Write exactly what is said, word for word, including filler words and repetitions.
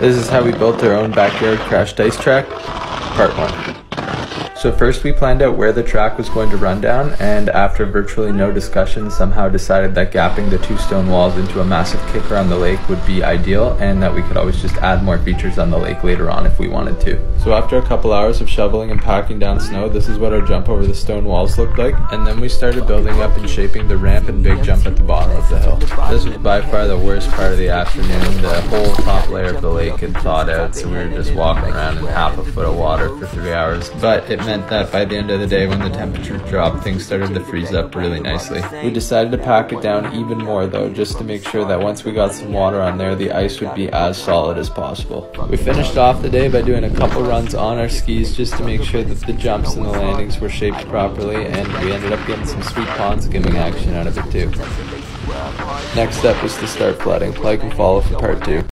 This is how we built our own backyard crash dice track, part one. So first we planned out where the track was going to run down, and after virtually no discussion somehow decided that gapping the two stone walls into a massive kicker on the lake would be ideal, and that we could always just add more features on the lake later on if we wanted to. So after a couple hours of shoveling and packing down snow, this is what our jump over the stone walls looked like, and then we started building up and shaping the ramp and big jump at the bottom of the hill. This was by far the worst part of the afternoon. The whole top layer of the lake had thawed out, so we were just walking around in half a foot of water for three hours. But it meant that by the end of the day, when the temperature dropped, things started to freeze up really nicely. We decided to pack it down even more though, just to make sure that once we got some water on there, the ice would be as solid as possible. We finished off the day by doing a couple runs on our skis just to make sure that the jumps and the landings were shaped properly, and we ended up getting some sweet pond skimming action out of it too. Next step was to start flooding. Like and follow for part two.